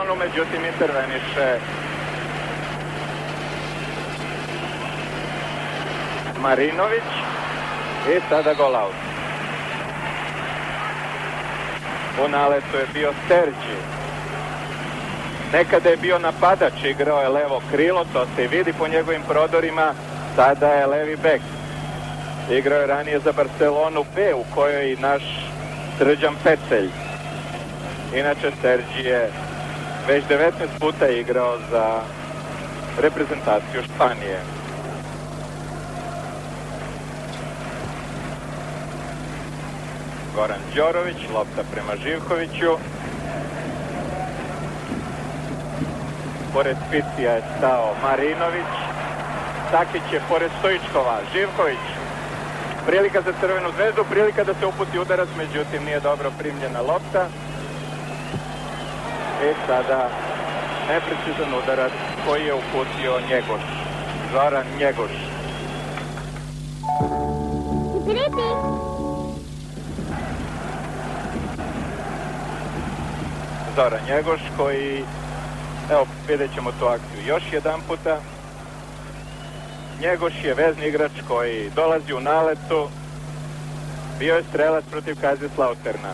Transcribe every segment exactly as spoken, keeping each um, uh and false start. Onu, međutim, interveniše Marinović i sada gol out. U naletu je bio Sergi. Nekada je bio napadač, igrao je levo krilo, to se vidi po njegovim prodorima, sada je levi bek. Igrao je ranije za Barcelonu B, u kojoj je i naš Srđan Pecelj. Inače, Sergi je već devetnaest puta igrao za reprezentaciju Španije. Goran Đorović, lopta prema Živkoviću. Pored Pizzija je stao Marinović. Sakić je pored Stoičkova. Živković. Prilika za crvenu zvezdu, prilika da se uputi udarac, međutim nije dobro primljena lopta. I sada neprecizan udarac koji je uputio Njegoš. Zoran Njegoš. Zoran Njegoš koji, evo, vidjet ćemo tu akciju još jedan puta. Njegoš je vezni igrač koji dolazi u naletu. Bio je strelac protiv Kazislauterna.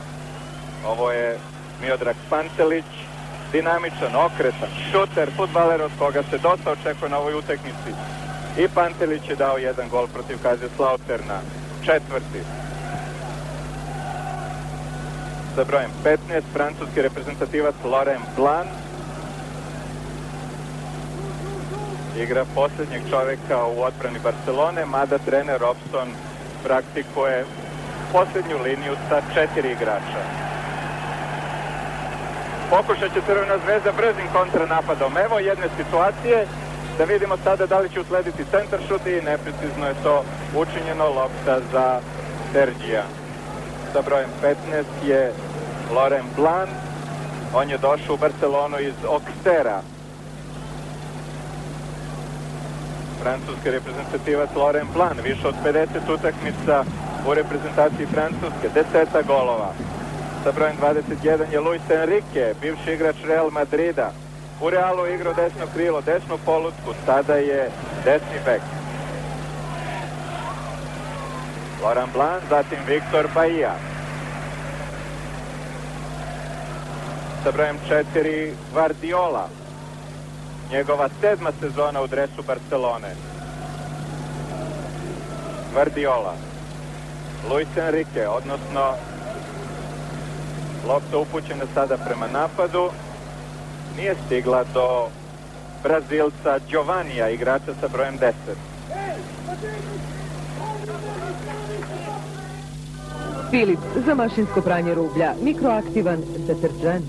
Ovo je Miodrag Pantelić, dinamičan, okretan, šuter, fudbaler od koga se dosta očekuje na ovoj utakmici. I Pantelić je dao jedan gol protiv Kazislauterna, četvrti. Sa brojem petnaest, francuski reprezentativac Loren Blanc igra posljednjeg čovjeka u odbrani Barcelone, mada trener Robson praktikuje posljednju liniju sa četiri igrača. Pokušat će Crvena zvezda brzim kontranapadom. Evo jedne situacije, da vidimo sada da li će uslediti centar šut i neprecizno je to učinjeno, lopta za Sergija. Sa brojem petnaest je Loren Blanc, on je došao u Barcelonu iz Auxerre. Francuski reprezentativac Loren Blanc, više od pedeset utakmica u reprezentaciji Francuske, deseta golova. Sa brojem dvadeset jedan je Luis Enrique, bivši igrač Real Madrida. U Realu je igrao desno krilo, desnu polutku, sada je desni bek. Loren Blanc, zatim Víctor Baía. Sa brojem četiri Guardiola. Njegova sedma sezona u dresu Barcelone. Guardiola. Luis Enrique, odnosno lopta upućena sada prema napadu. Nije stigla do Brazilca Giovannija, igrača sa brojem deset. Filip za mašinsko pranje rublja, mikroaktivan deterdžent.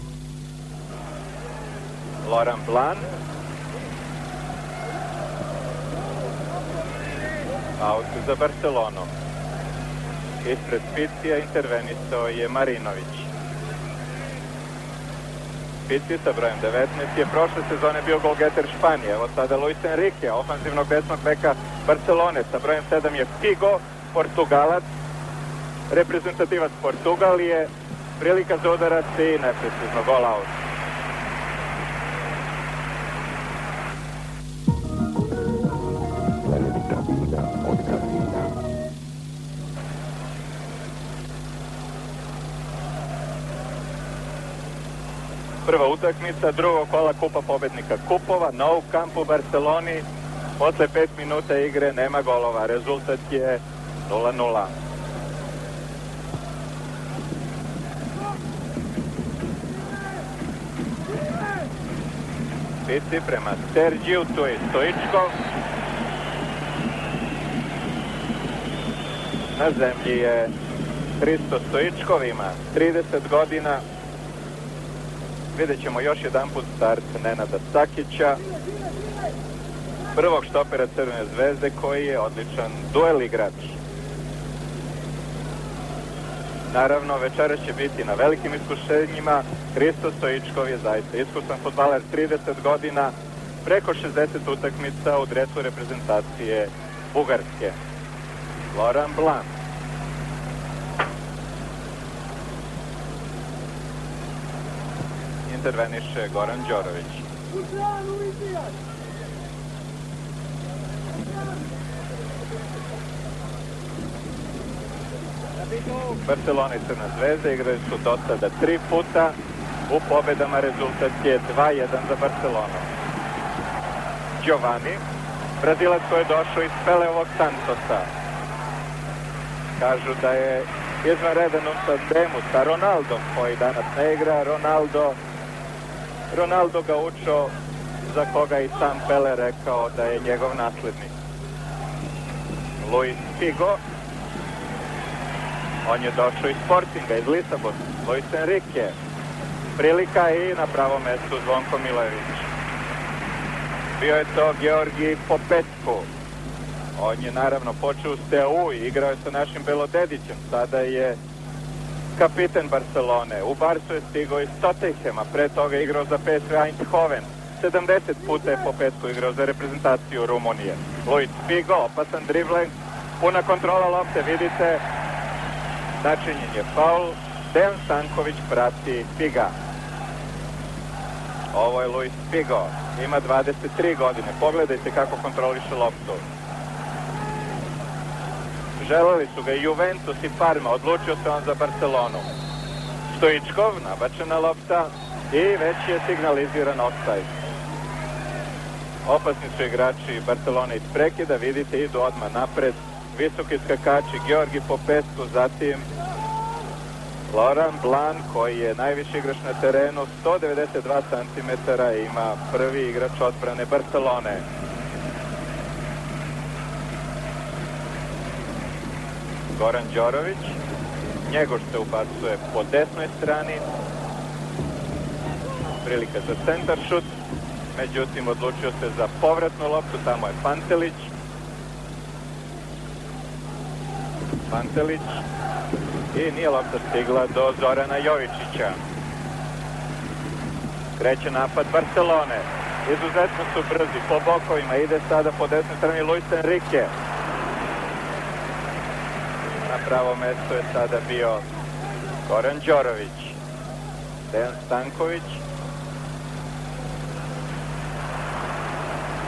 Loren Blanc. Aut za Barcelonu. Ispred Pizzija intervenisao je Marinović. Pizzi sa brojem devetnaest je prošle sezone bio golgeter Španije. Evo sada Luis Enrique, ofanzivnog desnog beka Barcelone. Sa brojem sedam je Figo, Portugalac. Reprezentativac Portugalije, prilika za udarac i neprecizno gol out. Prva utakmica drugog kola Kupa pobednika kupova, Nou Camp u Barceloni. Posle pet minuta igre nema golova, rezultat je nula nula. Pizzi prema Sergiju, tu je Stoičkov. Na zemlji je Hristo Stoičkov, ima trideset godina. Vidjet ćemo još jedan put start Nenada Sakića, prvog štopera Crvene zvezde koji je odličan duel igrač. Naravno, večera će biti na velikim iskušenjima. Hristo Stoičkov je zaista iskusan fudbaler, trideset godina, preko šezdeset utakmica u dresu reprezentacije Bugarske. Loren Blanc. crveniše Goran Đorović. Barcelona i Crna Zvezda igrali su do sada tri puta. U pobedama rezultat je dva jedan za Barcelonu. Giovanni, Brazilac koji je došao iz Pelevo Santosa. Kažu da je izvanredan u sistemu sa Ronaldom koji danas ne igra. Ronaldo, Ronaldo ga učio za koga i sam Pele rekao da je njegov naslednik. Luís Figo, on je došao iz Sportinga, iz Lisabona. Luis Enrique, prilika i na pravo mestu Zvonko Milojević. Bio je to Gheorghe Popescu. On je naravno počeo s T U i igrao je sa našim Belodedićem. Sada je kapiten Barcelone. U Barsu je stigao iz Stoichkova. Pre toga je igrao za P S V Eindhoven. sedamdeset puta je Popescu igrao za reprezentaciju Rumunije. Luís Figo, opasan dribling, puna kontrola lopte, vidite, načinjen je faul. Dejan Stanković prati Figa. Ovo je Luís Figo. Ima dvadeset tri godine. Pogledajte kako kontroliše loptu. Želeli su ga Juventus i Parma. Odlučio se on za Barcelonu. Stoičkov, nabačena lopta i već je signaliziran ofsajd. Opasni su igrači Barcelone iz prekida. Vidite, idu odmah napred. Visoki skakači Gheorghe Popescu, zatim Loren Blanc koji je najviši igrač na terenu, sto devedeset dva centimetara, ima prvi igrač odbrane Barcelone. Goran Đorović, njegov se ubacuje po desnoj strani, prilika za centar šut, međutim odlučio se za povratnu loptu, tamo je Pantelić. Pantelić i nije lopta stigla do Zorana Jovičića. Kreće napad Barcelone. Izuzetno su brzi po bokovima. Ide sada po desnoj strani Luis Enrique. Na pravo mesto je sada bio Goran Đorović. Dejan Stanković.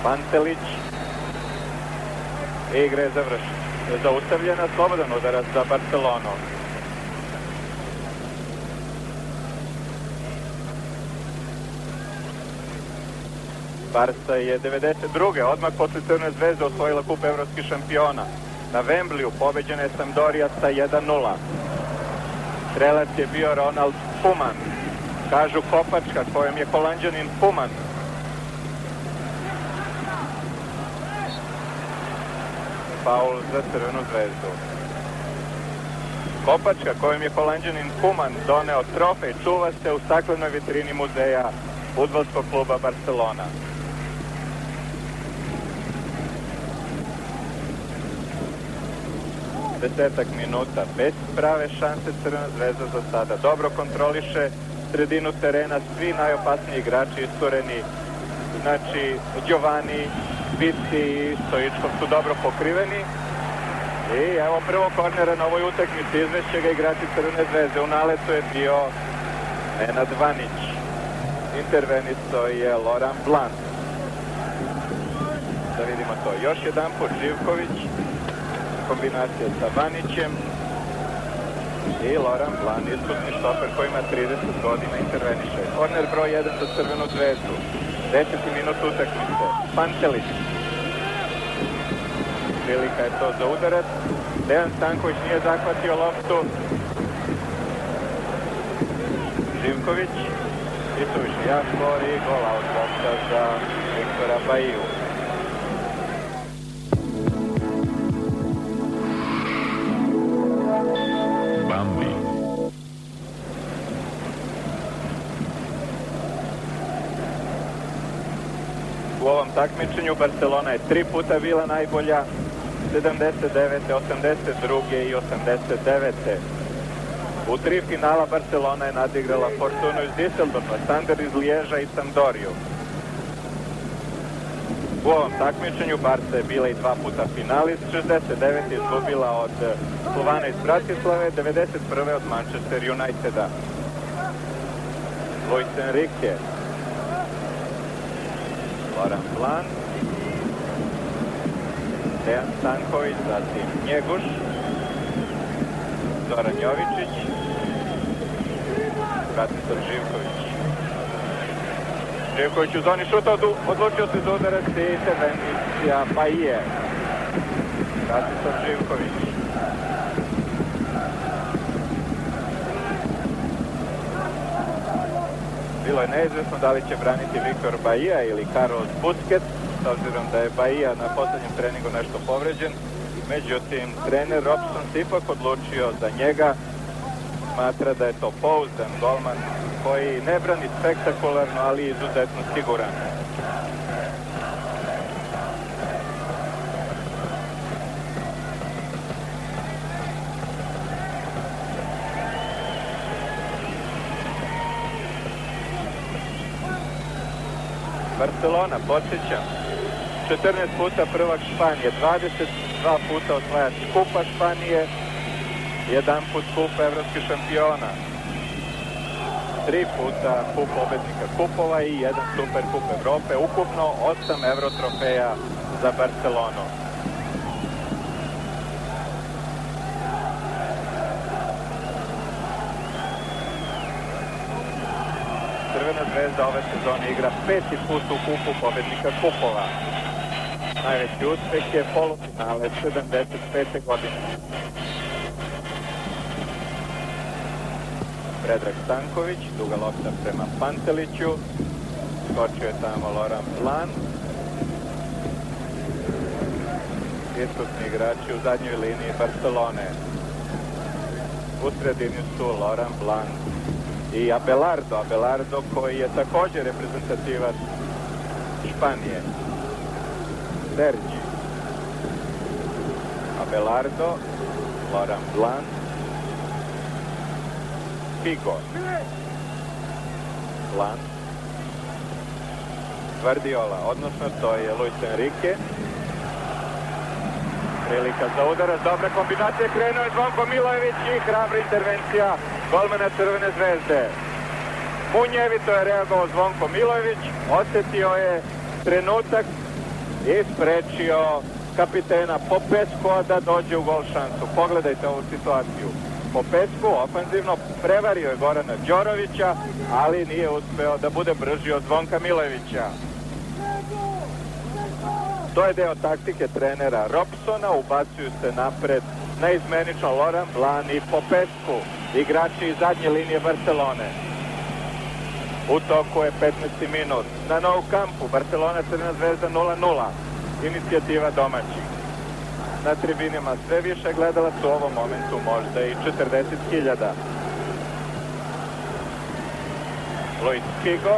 Pantelić. Igra je završena. Zaustavljena, slobodan udarac za Barcelonu. Barca je devedeset druge odmah posle Crne Zvezde osvojila kup evropskih šampiona. Na Vembliju pobeđena je Sampdorija sa jedan nula. Strelac je bio Ronald Koeman. Kažu kopačka kojom je Holanđanin Koeman. Faul za Crvenu zvezdu. Kopačka kojom je Holanđanin Koeman doneo trofej čuva se u staklenoj vitrini muzeja fudbalskog kluba Barcelona. Desetak minuta bez prave šanse. Crvena zvezda za sada dobro kontroliše sredinu terena, svi najopasniji igrači istureni, znači Giovanni, Pizzi i Stoičkov su dobro pokriveni. I evo prvo kornera na ovoj utakmici, izvešće ga igrači Crvene zvezde. U naletu je bio Nenad Vanić. Interveniso je Loren Blanc. Da vidimo to. Još jedan put Živković. Kombinacija sa Vanićem. I Loren Blanc, iskusni štoper koji ima trideset godina, interveniše. Korner broj jedan za Crvenu zvezdu. Deseti minut utakmice. Pantelić. Prilika je to za udarac. Dejan Stanković nije zahvatio loptu. Živković. Isuviše Jaškor i gola od lopta za Víctora Baiju. U ovom takmičenju Barcelona je tri puta bila najbolja, sedamdeset devete, osamdeset druge i osamdeset devete. U tri finala Barcelona je nadigrala Fortunu iz Düsseldorfa, Standard iz Liježa i Sampdoriju. U ovom takmičenju Barca je bila i dva puta finalist, šezdeset devete je izgubila od Slovana iz Bratislave, devedeset prve od Manchester Uniteda. Luis Enrique. Loren Blanc. Dejan Stanković, zatim Njeguš. Zoran Jovičić. Bratislav Živković. Živković u zoni šuta, odlučio se za udarac i intervencija Baije. Bratislav Živković. Bilo je neizvjesno da li će braniti Víctor Baía ili Carlos Busquets, s obzirom da je Baía na posljednjem treningu nešto povređen. Međutim, trener Robson se ipak odlučio za njega. Smatra da je to pouzdan golman koji ne brani spektakularno, ali izuzetno siguran. Barcelona, podsjećam, četrnaest puta prvak Španije, dvadeset dva puta osvajač Kupa Španije, jedan put Kupa evropskih šampiona, tri puta Kup pobednika Kupova i jedan Super Kup Evrope, ukupno osam Euro trofeja za Barcelonu. Crvena zvezda ove sezone igra peti put u kupu pobednika kupova. Najveći uspeh je polufinale sedamdeset pete. godine. Predrag Stanković, duga lopta prema Panteliću. Skočio je tamo Loren Blanc. Iskupni igrači u zadnjoj liniji Barcelone. U sredini su Loren Blanc i Abelardo, Abelardo koji je također reprezentativac Španije. Sergi, Abelardo, Loren Blanc, Figo, Blanc, Guardiola, odnosno to je Luis Enrique. Prilika za udarac, dobra kombinacija, krenuo je Zvonko Milojević i hrabra intervencija golmana Crvene zvezde. Munjevito je reagovao Zvonko Milojević, osetio je trenutak i sprečio kapitena Popescua da dođe u gol šansu. Pogledajte ovu situaciju. Popescu ofenzivno prevario je Gorana Đorovića, ali nije uspeo da bude brži od Zvonka Milojevića. To je deo taktike trenera Robsona, ubacuju se napred neizmenično Loren Blanc i Popescu, igrači iz zadnje linije Barcelone. U toku je petnaesti minut. Na Nou Campu Barcelona Crvena zvezda nula nula, inicijativa domaćih. Na tribinima sve više gledala su u ovom momentu možda i četrdeset hiljada. Luís Figo,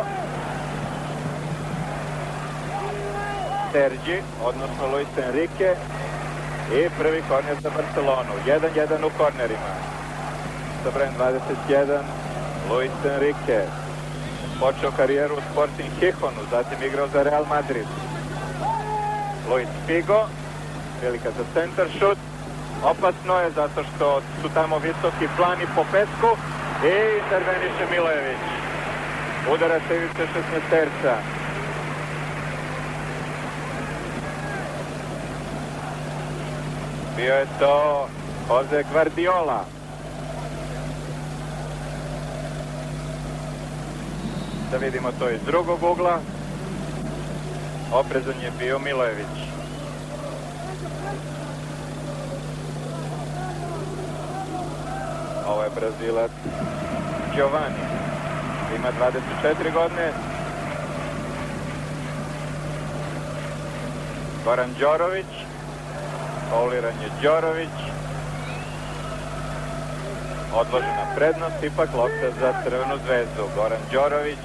Sergi, odnosno Luis Enrique, i prvi korner za Barcelonu, jedan jedan u kornerima. Sa brojem dvadeset jedan, Luis Enrique. Počeo karijeru u Sporting Gijonu, zatim igrao za Real Madrid. Luís Figo, velika za centar šut. Opasno je zato što su tamo visoki plani Popescu i interveniše Milojević. Udara se ivice šesnaesterca. Bio je to Jose Guardiola. Da vidimo to iz drugog ugla. Oprezan je bio Milojević. Ovo je Brazilac Giovanni. Ima dvadeset četiri godine. Goran Đorović. Fauliran je Đorović. Odložena prednost, ipak lopta za Crvenu zvezdu. Goran Đorović,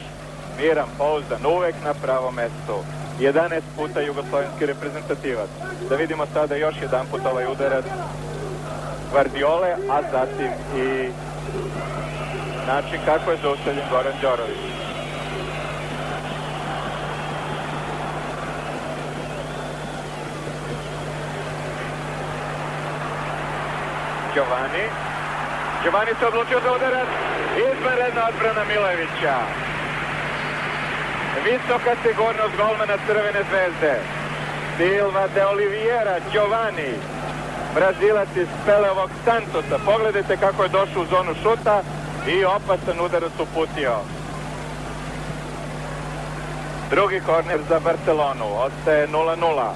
miran, pouzdan, uvek na pravo mesto. jedanaest puta jugoslovenski reprezentativac. Da vidimo sada još jedan put ovaj udarac Guardiole, a zatim i način kako je zaustavljen Goran Đorović. Giovanni. Giovanni se odlučio za udarac, izvanredna odbrana Milojevića. Visoka sigurnost golmana Crvene zvezde. Silva de Oliveira, Giovanni, Brazilac iz Pelevog Santosa. Pogledajte kako je došao u zonu šuta i opasan udarac uputio. Drugi korner za Barcelonu. Ostaje nula nula.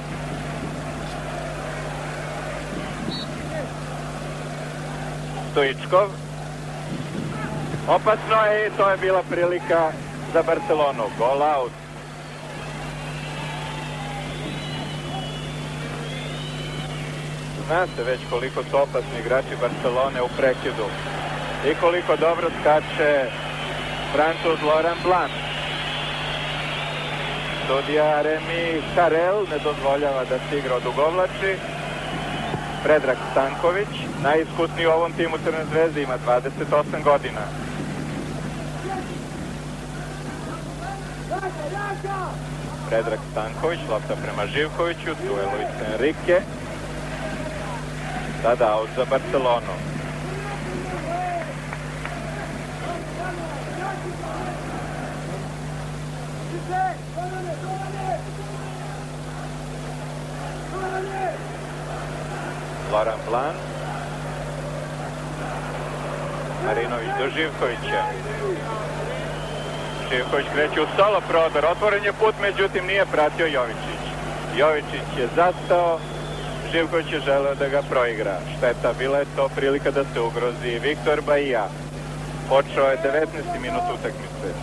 Stoičkov. Opasno je i to je bila prilika za Barcelonu. Goal out. Zna se već koliko su opasni igrači Barcelone u prekidu i koliko dobro skače Francuz Loren Blanc. Sudija Remi Karel ne dozvoljava da se igra odugovlači. Predrag Stanković, najiskusniji u ovom timu Crvene zvezde, ima dvadeset osam godina. Predrag Stanković, lopta prema Živkoviću, tu je Luis Enrique. Sada aut za Barcelonu. Loren Blanc. Marinović do Živkovića. Živković kreće u solo prodor. Otvoren je put, međutim nije pratio Jovičić. Jovičić je zastao. Živković je želeo da ga proigra. Šteta, bila je to prilika da se ugrozi Víctor Baía. Počeo je devetnaesti minut utakmice.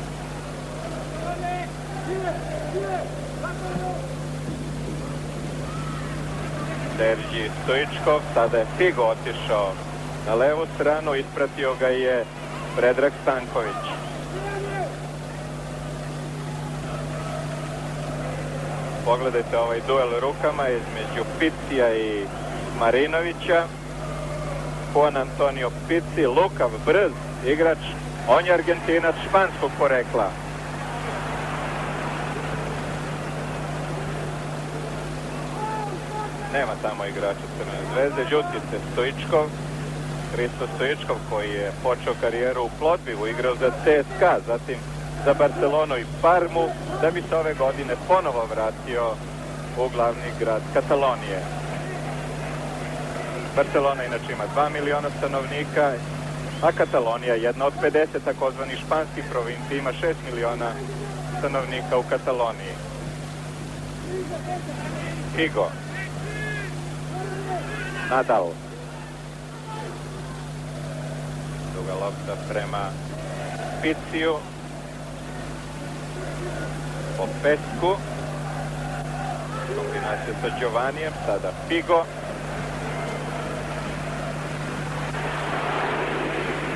Sergi Stoičkov, sada je Figo otišao na levu stranu, ispratio ga je Predrag Stanković. Pogledajte ovaj duel rukama između Pizzija i Marinovića. Juan Antonio Pizzi, lukav, brz igrač, on je Argentinac španskog porekla. Nema tamo igrača Crvene zvezde, Ljutice Stoičkov, Hristo Stoičkov koji je počeo karijeru u Plotbivu, igrao za C S K A, zatim za Barcelonu i Parmu, da bi se ove godine ponovo vratio u glavni grad Katalonije. Barcelona inače ima dva miliona stanovnika, a Katalonija, jedna od pedeset takozvanih španskih provincija, ima šest miliona stanovnika u Kataloniji. Figo. Nadal. Duga lopta prema Pizziju. Popescu. Kombinacija sa Giovanijem. Sada Figo.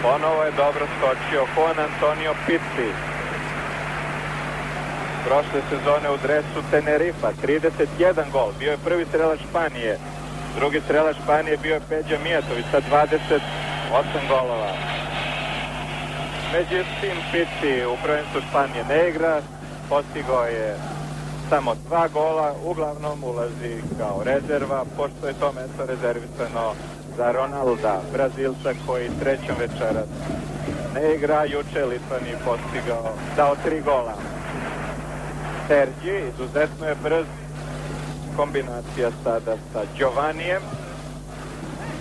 Ponovo je dobro skočio Juan Antonio Pizzi. Prošle sezone u dresu Tenerifa. trideset jedan gol. Bio je prvi strelac Španije. Drugi strelac Španije bio je Peđa Mijatović sa dvadeset osam golova. Međutim, Pizzi u prvenstvu Španije ne igra, postigao je samo dva gola, uglavnom ulazi kao rezerva, pošto je to mesto rezervisano za Ronalda, Brazilca koji trećom večeras ne igra, juče Litvani postigao, dao tri gola. Sergi izuzetno je brz. Kombinacija sada sa Giovanijem.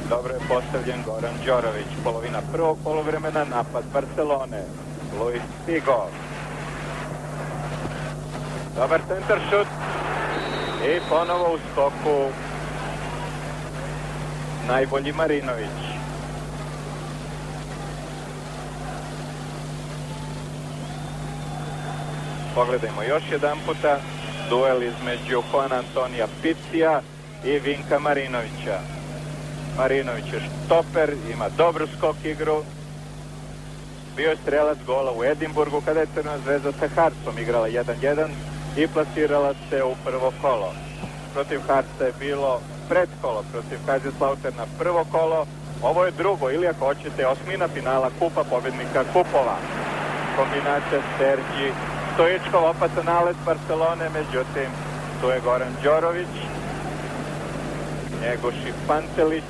Dobro je postavljen Goran Đorović. Polovina prvog polovremena, napad Barcelone. Luís Figo. Dobar centar šut. I ponovo u skoku najbolji Marinović. Pogledajmo još jedan puta. Duel između Juan Antonija Pizzija i Vinka Marinovića. Marinović je štoper, ima dobru skok igru. Bio je strelac gola u Edimburgu kada je Crvena zvezda sa Hartsom igrala jedan jedan i plasirala se u prvo kolo. Protiv Hartsa je bilo predkolo, protiv Kazislauter na prvo kolo. Ovo je drugo ili ako hoćete osmina finala Kupa pobednika Kupova. Kombinacija Sergi Stoičkov, opasan nalet Barcelone, međutim, tu je Goran Đorović, Njegoši Pantelić.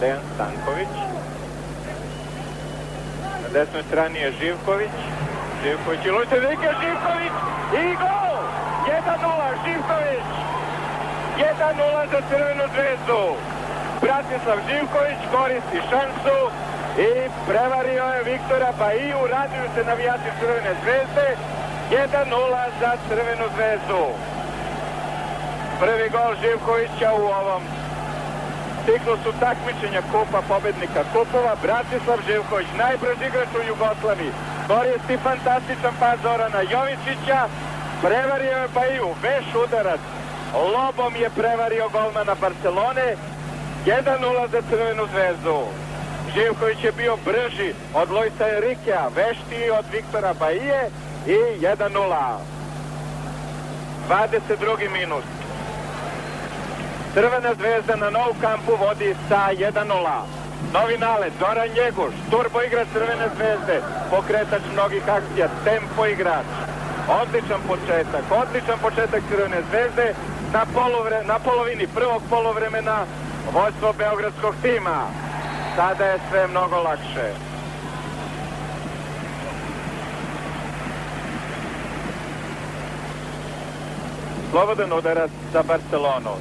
Dejan Stanković. desnoj strani je Živković, Živković i Luís Enrique, Živković i gol! jedan nula Živković, jedan nula za Crvenu zvezdu. Bratislav Živković koristi šansu i prevario je Víctora Baiju, raduju se navijači Crvene zvezde, jedan nula za Crvenu zvezdu. Prvi gol Živkovića u ovom ciklusu takmičenja kupa pobednika kupova. Bratislav Živković, najbrži igrač u Jugoslaviji, koristi fantastičan pas Zorana Jovičića, prevario je Baiju, veš udarac, lobom je prevario golmana Barcelone, jedan nula za Crvenu zvezdu. Živković je bio brži od Luisa Enrikea, veštiji od Víctora Baije i jedan nula. dvadeset drugi minut. Crvena zvezda na Nou Kampu vodi sa jedan nula. Novi nalet, Zoran Njeguš, turbo igrač Crvene zvezde, pokretač mnogih akcija, tempo igrač. Odličan početak, odličan početak Crvene zvezde na, polovre, na polovini prvog polovremena vođstvo beogradskog tima. Sada je sve mnogo lakše. Slobodan udarac za Barcelonu.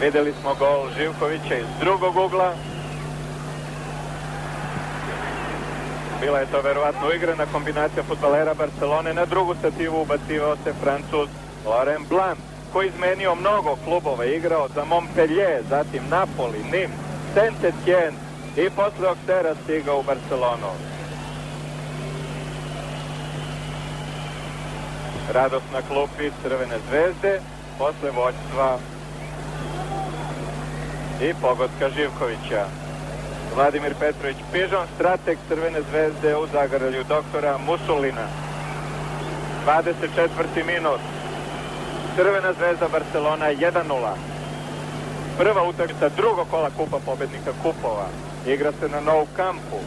Videli smo gol Živkovića iz drugog ugla. Bila je to verovatno igrana kombinacija fudbalera Barcelone. Na drugu stativu ubacivao se Francuz Loren Blanc, koji izmenio mnogo klubova, igrao za Montpellier, zatim Napoli, Nim, Saint-Étienne i posle Oktera stigao u Barcelonu. Radost na klupi Crvene zvezde posle vođstva i pogotka Živkovića. Vladimir Petrović Pižon, strateg Crvene zvezde u zagrlju doktora Musulina. dvadeset četvrti minut. Crvena zvezda Barcelona jedan nula. Prva utakmica drugog kola kupa pobednika kupova. Igra se na Nou Kampu.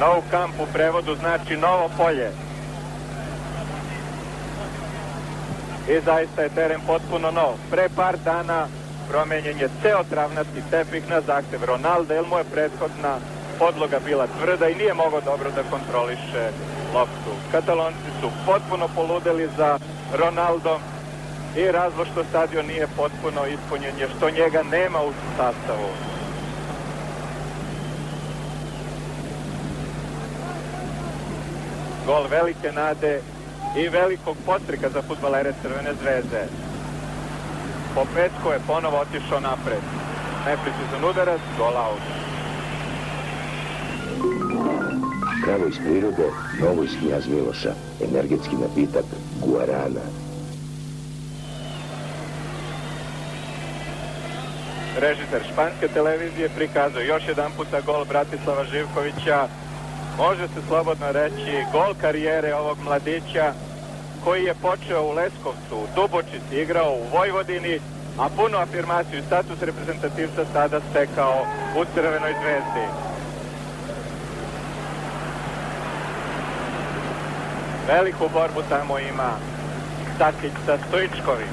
Nou Kamp u prevodu znači novo polje. I zaista je teren potpuno nov. Pre par dana promenjen je ceo travnatski tepih na zahtev Ronalda, jer mu je prethodna podloga bila tvrda i nije mogao dobro da kontroliše loptu. Katalonci su potpuno poludeli za Ronaldom i razlog što stadion nije potpuno ispunjen je što njega nema u sastavu. Gol velike nade i velikog podstreka za fudbalere Crvene zvezde. Popescu je ponovo otišao napred. Neprecizan udarac, gol aut. Zdravo iz prirode, novo iz Knjaz Miloša. Energetski napitak Guarana. Režiser španske televizije prikazao još jedan puta gol Bratislava Živkovića. Može se slobodno reći gol karijere ovog mladića, koji je počeo u Leskovcu, u Dubočici, igrao u Vojvodini, a punu afirmaciju i status reprezentativca sada stekao u Crvenoj zvezdi. Veliku borbu tamo ima Sakić sa Stoičkovim.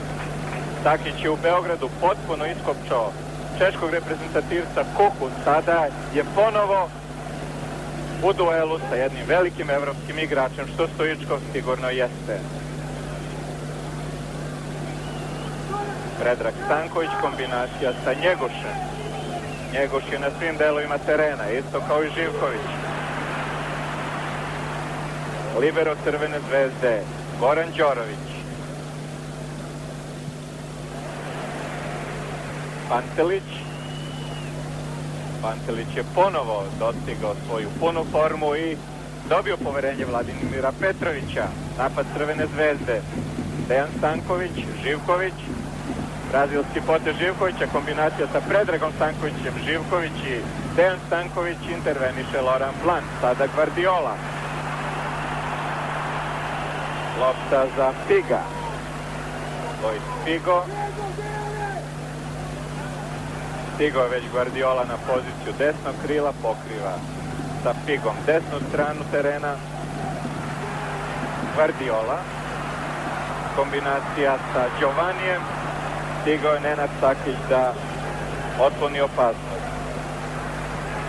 Sakić je u Beogradu potpuno iskopčao češkog reprezentativca Kuku, sada je ponovo u duelu sa jednim velikim evropskim igračem, što Stoičkov sigurno jeste. Predrag Stanković, kombinacija sa Njegušem. Njeguš je na svim delovima terena, isto kao i Živković. Libero Crvene zvezde, Goran Đorović. Pantelić. Pantelić je ponovo dostigao svoju punu formu i dobio poverenje Vladimira Petrovića. Napad Crvene zvezde. Dejan Stanković, Živković. Brazilski potez Živkovića, kombinacija sa Predragom Stankovićem, Živković i Dejan Stanković, interveniše Loran Blanc, sada Guardiola. Lopta za Figa. Luís Figo. Stigao je već Guardiola na poziciju desnog krila, pokriva sa Figom desnu stranu terena. Guardiola, kombinacija sa Giovanijem, stigao je Nenad Sakić da otkloni opasnost.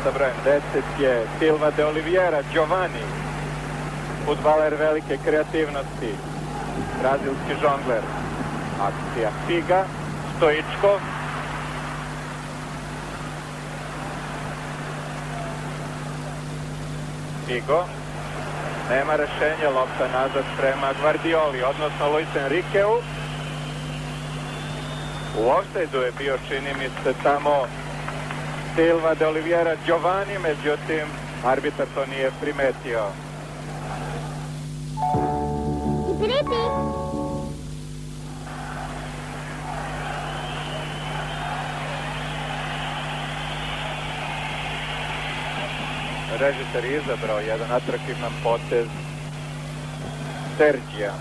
Sa brojem deset je Silva de Oliveira, Giovanni, fudbaler velike kreativnosti, brazilski žongler. Akcija Figa, Stoičkov. Figo, nema rešenja, lopta nazad prema Guardioli, odnosno Luis Enriqueu. U ofsajdu je bio, čini mi se, tamo Silva de Oliveira Giovanni, međutim, arbitar to nije primetio. Režiser je izabrao jedan atraktivan potez Sergija.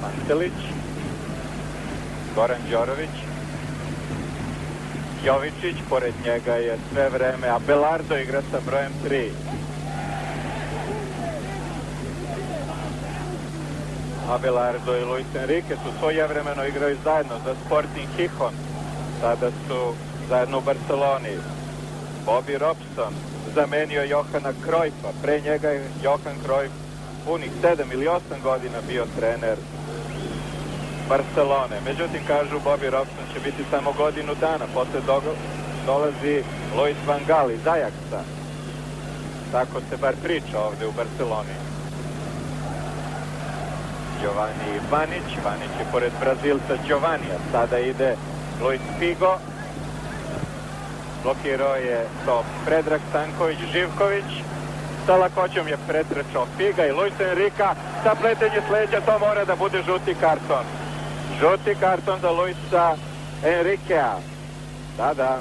Pantelić, Goran Đorović, Jovičić, pored njega je sve vreme Abelardo, igra sa brojem tri. Abelardo i Luis Enrique su svojevremeno igrali zajedno za Sporting Gijón, sada su zajedno u Barceloni. Bobby Robson zamenio Johana Cruyffa, pre njega je Johan Cruyff punih sedam ili osam godina bio trener Barcelone. Međutim, kažu, Bobby Robson će biti samo godinu dana, posle dolazi Louis van Gaal iz Ajaxa. Tako se bar priča ovde u Barceloni. Giovanni Vanić, Vanić je pored Brazilca Giovannija, sada ide Luís Figo, blokirao je to Predrag Stanković, Živković, sa lakoćom je pretrčao Figa i Luis Enrique, sa pletenje sleđa, to mora da bude žuti karton. Žuti karton za Luisa Enriquea. Da, da.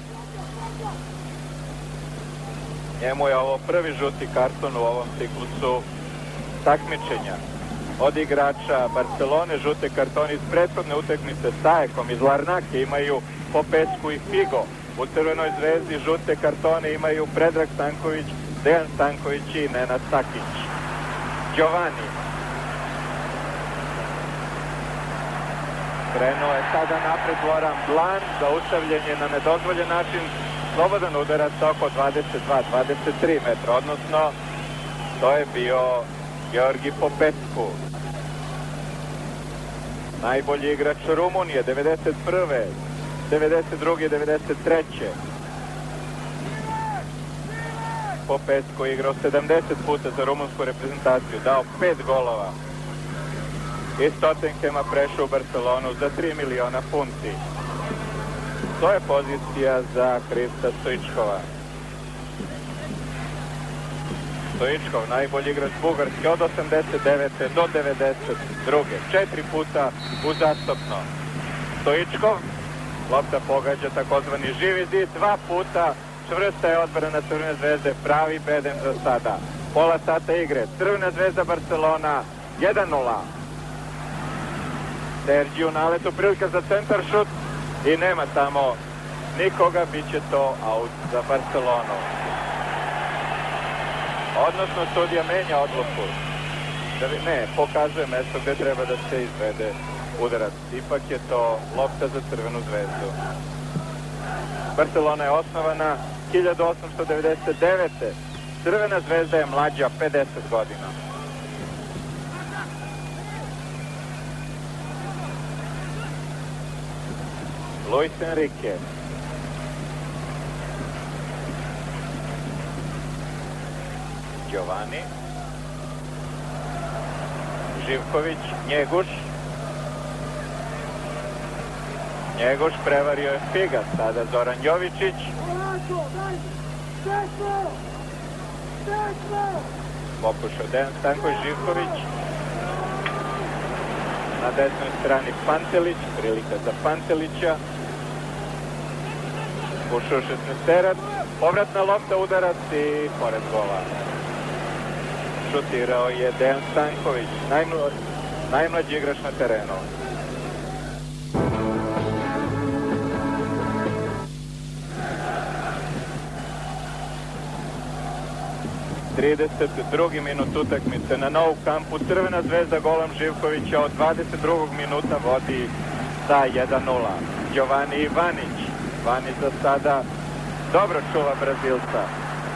Njemu je ovo prvi žuti karton u ovom ciklusu takmičenja. Od igrača Barcelone žute kartoni iz prethodne utakmice s Ajakom iz Larnake imaju Popescu i Figo. U Crvenoj zvezdi žute kartone imaju Predrag Stanković, Dejan Stanković i Nenad Sakić. Giovanni. Krenuo je sada napred Loren Blanc, zaustavljen je na nedozvoljen način, slobodan udarac oko dvadeset dva dvadeset tri metra, odnosno to je bio Gheorghe Popescu, najbolji igrač Rumunije devedeset prve, devedeset druge, devedeset treće Popescu igrao sedamdeset puta za rumunsku reprezentaciju, dao pet golova. Iz Tottenhema prešao u Barcelonu za tri miliona funti. To je pozicija za Hrista Stoičkova. Stoičkov, najbolji igrač Bugarske od osamdeset devete do devedeset druge Četiri puta uzastopno. Stoičkov, lopta pogađa takozvani živi zid, dva puta čvrsta je odbrana Crvene zvezde, pravi bedem za sada. Pola sata igre, Crvena zvezda Barcelona, jedan nula. Sergi u naletu, prilika za centar šut i nema tamo nikoga, bit će to aut za Barcelonu. Odnosno, sudija menja odluku. Ne, pokazuje mesto gde treba da se izvede udarac. Ipak je to lopta za Crvenu zvezdu. Barcelona je osnovana hiljadu osamsto devedeset devete. Crvena zvezda je mlađa pedeset godina. Luis Enrique. Giovanni, Živković, Njeguš, Njeguš prevario je Figa, sada Zoran Jovičić, pokušao Dejan Stanković, Živković, na desnoj strani Pantelić, prilika za Pantelića, ušao šesnaesterac, povratna lopta, udarac i pored gola. Šutirao je Dejan Stanković, najmlađi igrač na terenu. trideset drugi minut utakmice na Nou Kampu. Crvena zvezda golom Živkovića od dvadeset drugog minuta vodi sa jedan nula. Giovanni Ivanić. Ivanić za sada dobro čuva Brazilca.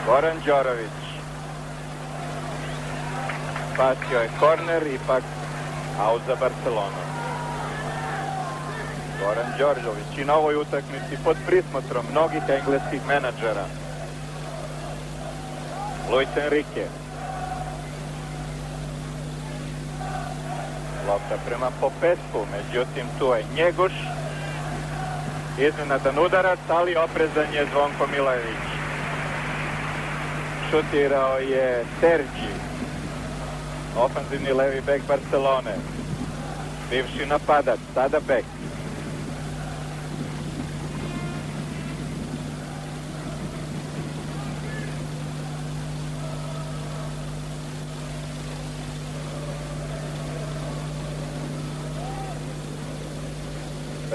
Goran Đorović. Spasio je korner, ipak aut za Barcelonu. Goran Đorđević i na ovoj utakmici pod prismotrom mnogih engleskih menadžera. Luis Enrique. Lopta prema Popescu, međutim tu je Njegoš. Iznenadan udarac, ali oprezan je Zvonko Milojević. Šutirao je Sergi, ofanzivni levi bek Barcelone. Bivši napadač, sada bek.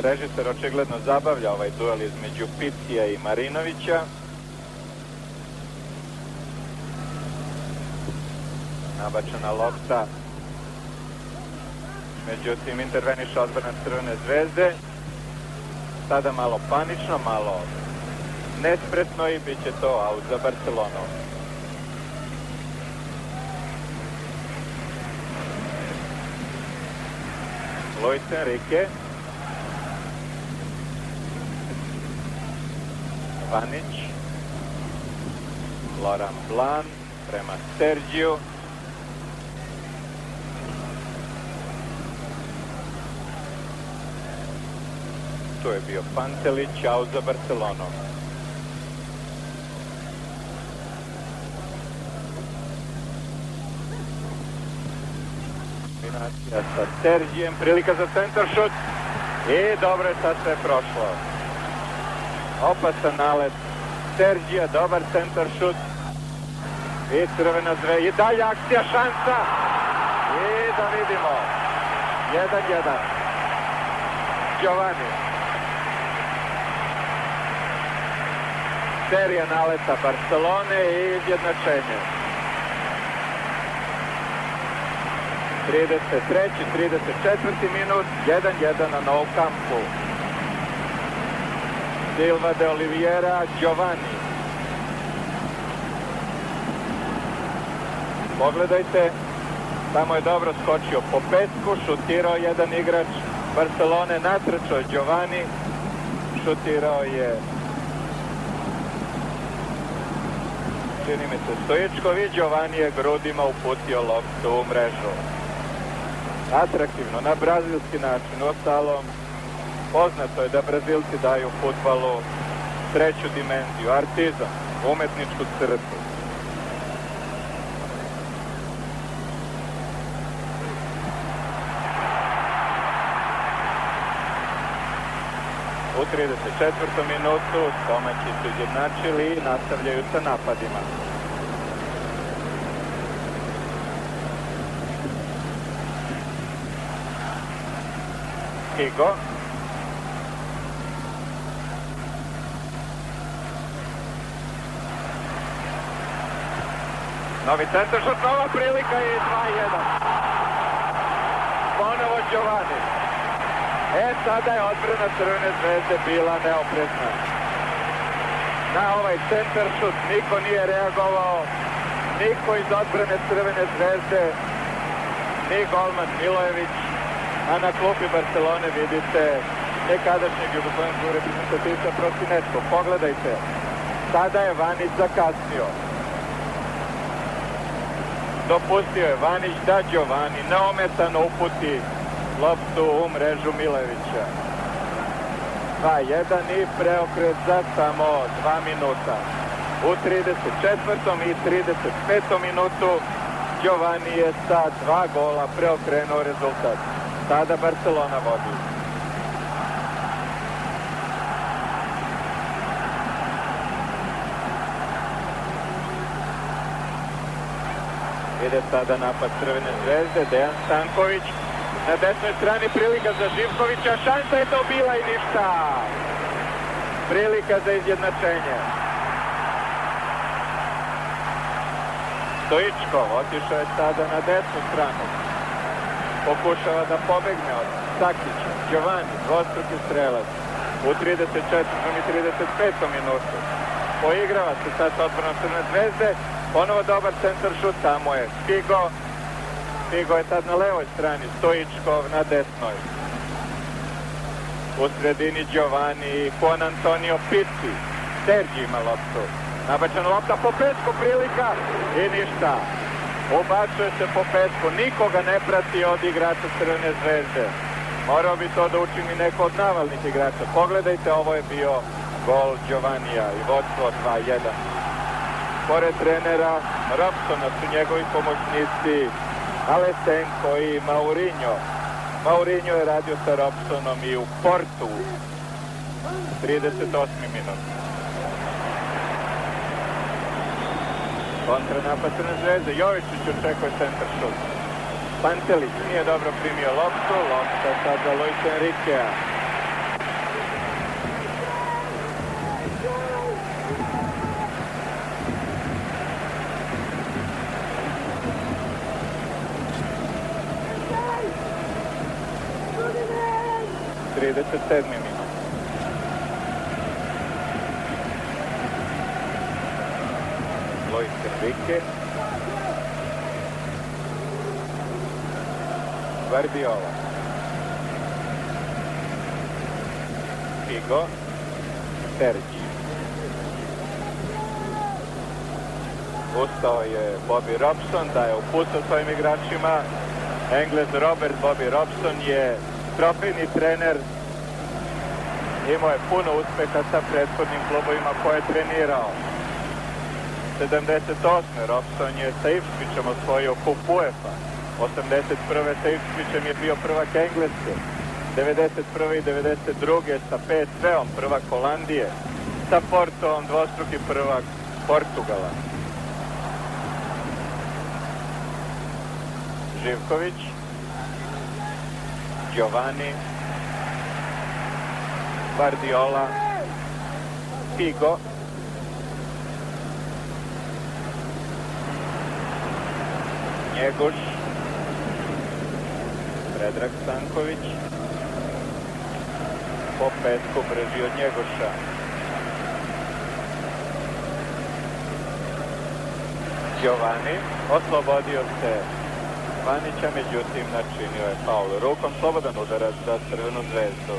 Režiser očigledno zabavlja ovaj duel između Pizzija i Marinovića. Nabačena lopta. Međutim, interveniše odbrana Crvene zvezde. Sada malo panično, malo nespretno i bit će to aut za Barcelonu. Luis Enrique. Ivanić, Loren Blanc prema Sergiju. Tu je bio Pantelić, aut za Barcelonu. Kombinacija sa Sergijem, prilika za centaršut i dobro je sad sve prošlo. Opasan nalet Sergija, dobar centar šut i Crvena zvezda i dalje akcija, šansa i da vidimo jedan jedan. Giovanni, serija naleta Barcelone i izjednačenje. trideset treći trideset četvrti minut, jedan jedan na Nou Kampu. Silva de Oliveira, Giovanni. Pogledajte, tamo je dobro skočio Popescu, šutirao jedan igrač Barcelone, natrčao je Giovanni, šutirao je, čini mi se, Stojičkov i Giovanni je grudima uputio loptu u mrežu. Atraktivno, na brazilski način, uostalom. Poznato je da Brazilci daju fudbalu treću dimenziju, artizam, umetničku crtu. U trideset četvrtoj minutu domaći su izjednačili i nastavljaju sa napadima. Figo. Novi centaršut, nova prilika i dva jedan. Ponovo Giovanni. E, sada je odbrana Crvene zvezde bila neoprezna. Na ovaj centaršut niko nije reagovao, niko iz odbrane Crvene zvezde, ni golman Milojević, a na klupi Barcelone vidite nekadašnjeg jugoslavenskog reprezentativca Prosinečkog. Pogledajte, sada je Vanić zakasnio. Dopustio je Vanić da Giovanni neometano uputi loptu u mrežu Milojevića. dva jedan i preokret za samo dva minuta. U trideset četvrtoj i trideset petoj minutu Giovanni je sa dva gola preokrenuo rezultat. Sada Barcelona vodi. Ide sada napad Crvene zvezde, Dejan Stanković. Na desnoj strani prilika za Živkovića, šansa je to bila i ništa. Prilika za izjednačenje. Stoichkov otišao je sada na desnu stranu. Pokušava da pobegne od Sakića. Giovanni, dvostruki strelac. U trideset četvrtom i trideset petom minutu. Poigrava se sad sa odbranom Crne zvezde. Ponovo dobar centar šut, tamo je Figo. Figo je tad na levoj strani, Stoichkov na desnoj. U sredini Giovanni, Juan Antonio Pizzi. Sergi ima loptu. Nabačena lopta Popescu, prilika i ništa. Ubačuje se Popescu, nikoga ne prati od igrača Crvene zvezde. Morao bi to da učini neko od navalnih igrača. Pogledajte, ovo je bio gol Giovannija i vodstvo dva jedan. Pored trenera Robsona su njegovi pomoćnici Alessenko i Maurinho. Maurinho je radio sa Robsonom i u Portu. trideset osmi minut. Kontra napad Crne zvezde, Jovičić očekuje centar šut. Pantelić nije dobro primio loptu, lopta sad za Luis Enriquea. trideset sedmi minut. Luis Enrique. Guardiola. Figo. Sergi. Ustao je Bobby Robson da je upustao svojim igračima. Englez Robert Bobby Robson je trofejni trener. Imao je puno uspeha sa prethodnim klubovima koje je trenirao. sedamdeset osme Robson je sa Ipswichom osvojio kup UEFA. osamdeset prve sa Ipswichom je bio prvak Engleske. devedeset prve i devedeset druge sa P S V-om prvak Holandije. Sa Portom dvostruki prvak Portugala. Živković. Giovanni. Guardiola. Figo. Njegoš, Predrag Stanković, Popescu brži od Njegoša. Giovanni oslobodio se Vanića, međutim načinio je faul. Rukom slobodan udarac za Crvenu zvezdu.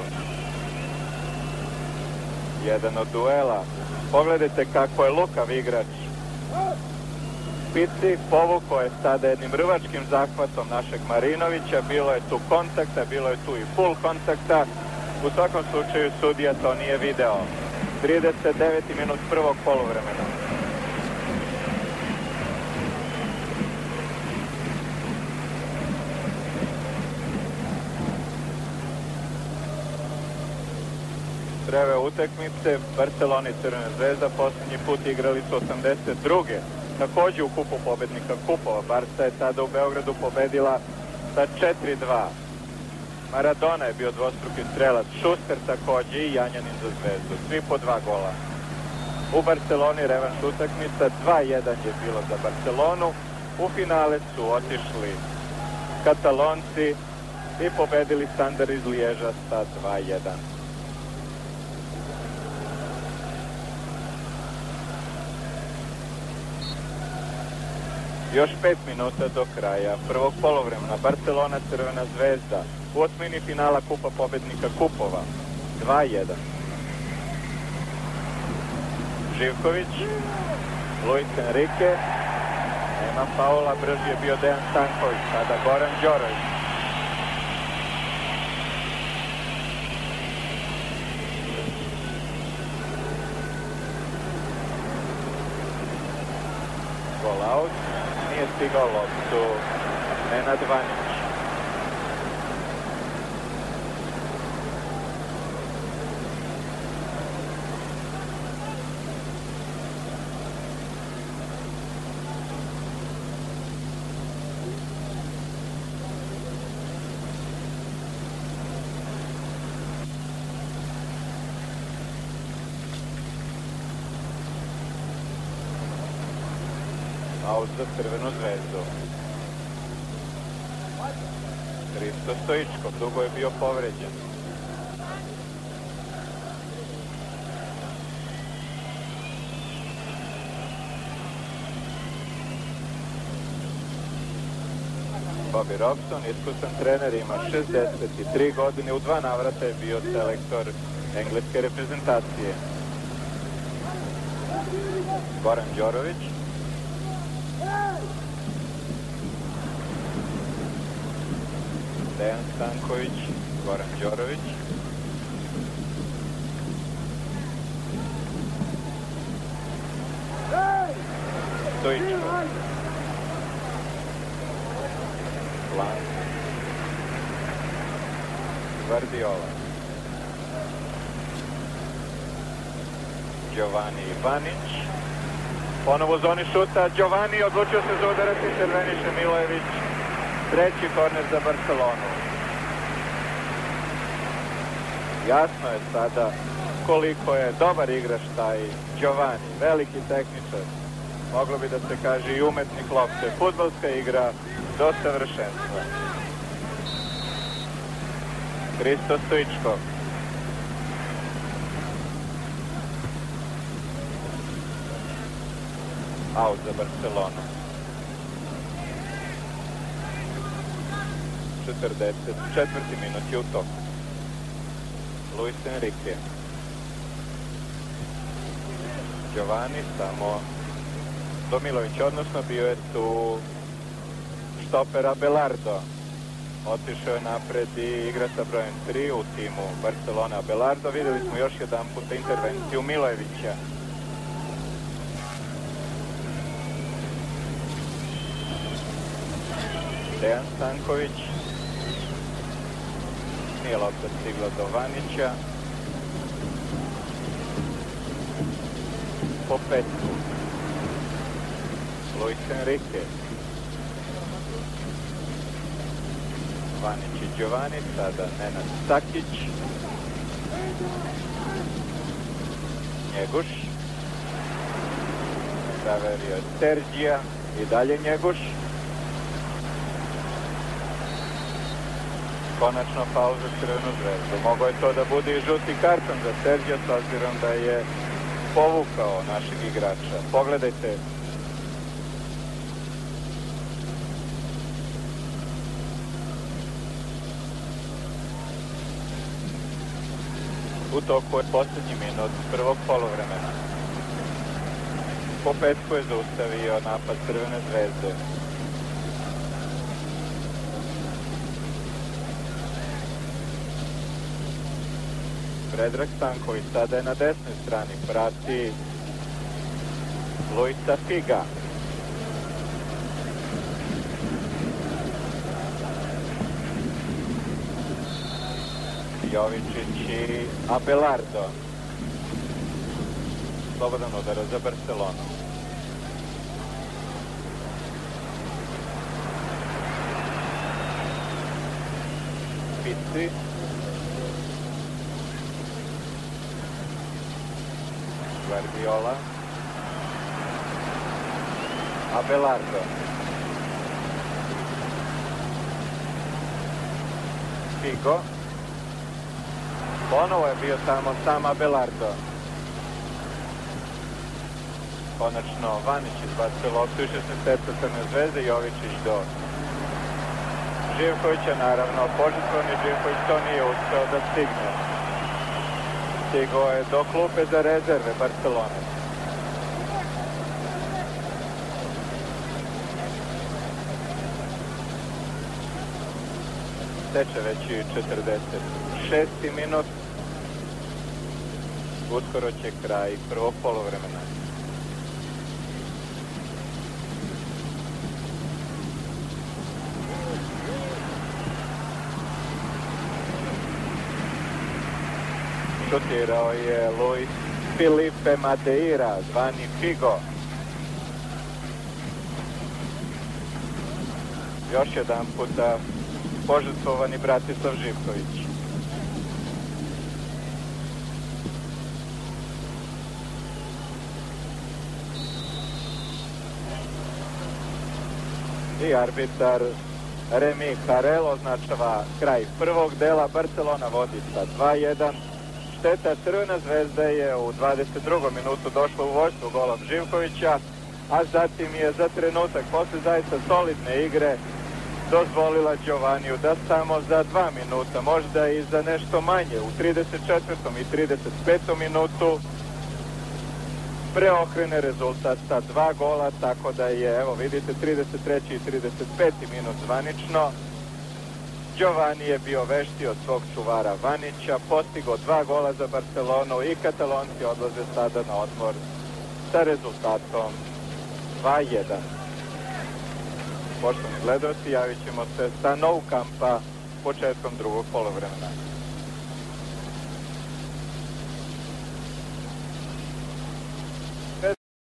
Jedan od duela. Pogledajte kako je lukav igrač. Pizzi povukao je sada jednim rvačkim zahvatom našeg Marinovića, bilo je tu kontakta, bilo je tu i full kontakta, u svakom slučaju sudija to nije video. trideset deveti minut prvog poluvremena. Prve utakmice Barcelona i Crvena zvezda posljednji put igrali su osamdeset druge Takođe u kupu pobednika kupova. Barca je tada u Beogradu pobedila sa četiri dva. Maradona je bio dvostruki strelac, Šuster takođe i Janjanin za zvezdu. Svi po dva gola. U Barceloni revanš utakmica, dva jedan je bilo za Barcelonu. U finale su otišli Katalonci i pobedili Standard iz Liježa sa dva jedan. Još pet minuta do kraja prvog polovremena. Barcelona, Crvena zvezda. U osmini finala kupa pobednika kupova. dva jedan. Živković. Luis Enrique. Nema faula, brži je bio Dejan Stanković. Sada Goran Đorović. Golaut. Nije stigao loptu Nenad Vanić. a uzda crvenu zvezdu. Hristo Stoichkov, dugo je bio povređen. Bobby Robson, iskusan trener, ima šezdeset tri godine, u dva navrata je bio selektor engleske reprezentacije. Goran Đorović. Dejan Stanković, Goran Đorović. Stoičko. Blanc. Guardiola. Giovanni Ivanić. Ponovo zoni šuta, Giovanni odlučio se za udarati, crveniše Milojević, treći korner za Barcelonu. Jasno je sada koliko je dobar igrač taj Giovanni, veliki tehničar, moglo bi da se kaže i umetnik lopte, fudbalska igra do savršenstva. Hristo Stoičkov. Out za Barcelonu. četrdeset četvrti minut je u toku. Luis Enrique. Giovanni samo do Milojevića, odnosno bio je tu štoper Abelardo. Otišao je napred i igra sa brojem tri u timu Barcelona Abelardo. Videli smo još jedan puta intervenciju Milojevića. Dejan Stanković, nije lopta stigla do Vanića. Popescu, Luis Enrique, Vanić i Giovanni, sada Nenad Sakić, Njeguš, zaverio je Sergija i dalje Njeguš. Konačno faul za crvenu zvezdu. Mogao je to da bude i žuti karton za Sergija, s obzirom da je povukao našeg igrača. Pogledajte. U toku je posljednji minut prvog poluvremena. Popescu je zaustavio napad crvene zvezde. Predrag Stanković sada je na desnoj strani, prati Luisa Figa. Jovičić i Abelardo. Slobodan udar za Barcelonu. Pizzi. Guardiola, Abelardo, Figo, ponovo je bio tamo sam Abelardo. Konačno Vanić izbacio loptu, išao se seta crne zvezde, Jovičić do Živkovića, naravno, požrtvovani Živković to nije uspeo da stigne. Stigao je do klupe za rezerve Barcelone. Teče već četrdeset šesti minut. Uskoro će kraj prvog poluvremena. Šutirao je Luis Filipe Madeira, zvani Figo. Još jedan puta požrtvovani Bratislav Živković. I arbitar Remi Harel označava kraj prvog dela. Barcelona vodi sa dva jedan. Šteta Crvena zvezda je u dvadeset drugom minutu došla u vođstvo golom Živkovića, a zatim je za trenutak posle zaista solidne igre dozvolila Giovanniju da samo za dva minuta, možda i za nešto manje, u trideset četvrtom i trideset petom minutu preokrene rezultat sa dva gola, tako da je, evo vidite, trideset treći i trideset peti minut zvanično. Giovanni je bio veštiji od svog čuvara Vanića, postigo dva gola za Barcelonu i Katalonci odlaze sada na odmor sa rezultatom dva jedan. Poštovani gledalci, javit ćemo se sa Nou Kampa početkom drugog polovremena.